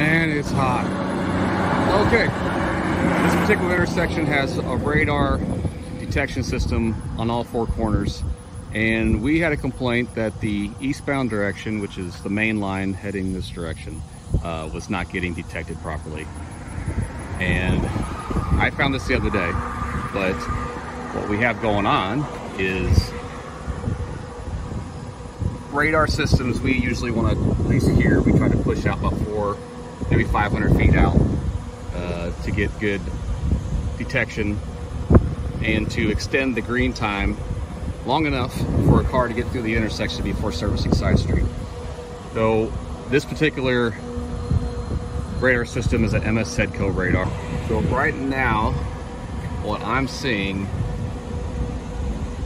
Man, it's hot. Okay, this particular intersection has a radar detection system on all four corners, and we had a complaint that the eastbound direction, which is the main line heading this direction, was not getting detected properly. And I found this the other day, but what we have going on is radar systems. We usually want to, at least here, we try to push out about 400, maybe 500 feet out to get good detection and to extend the green time long enough for a car to get through the intersection before servicing side street. So this particular radar system is an MS SEDCO radar. So right now, what I'm seeing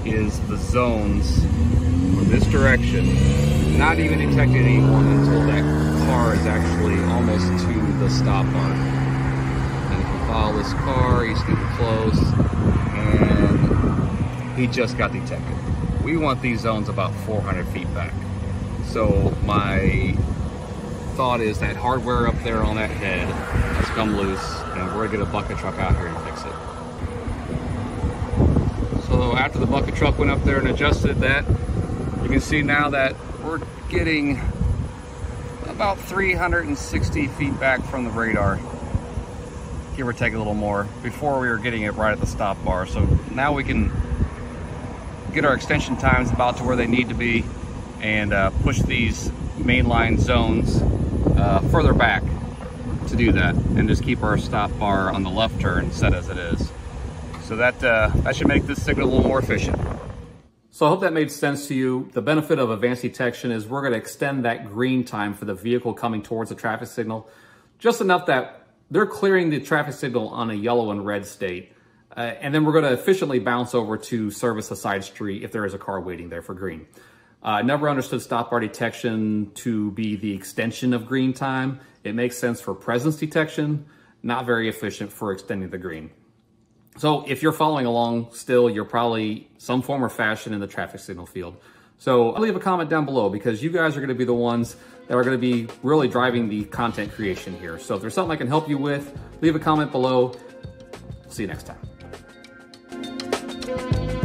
is the zones from this direction not even detected anymore until that car is actually almost to the stop line. And if you follow this car, he's getting close, and he just got detected. We want these zones about 400 feet back. So my thought is that hardware up there on that head has come loose, and we're gonna get a bucket truck out here and fix it. So after the bucket truck went up there and adjusted that, you can see now that we're getting about 360 feet back from the radar, give or take a little more. Before we were getting it right at the stop bar. So now we can get our extension times about to where they need to be and push these mainline zones further back to do that, and just keep our stop bar on the left turn set as it is. So that should make this signal a little more efficient. So I hope that made sense to you. The benefit of advanced detection is we're gonna extend that green time for the vehicle coming towards the traffic signal, just enough that they're clearing the traffic signal on a yellow and red state. And then we're gonna efficiently bounce over to service the side street if there is a car waiting there for green. I never understood stop bar detection to be the extension of green time. It makes sense for presence detection, not very efficient for extending the green. So if you're following along still, you're probably some form or fashion in the traffic signal field. So I'll leave a comment down below, because you guys are gonna be the ones that are gonna be really driving the content creation here. So if there's something I can help you with, leave a comment below. See you next time.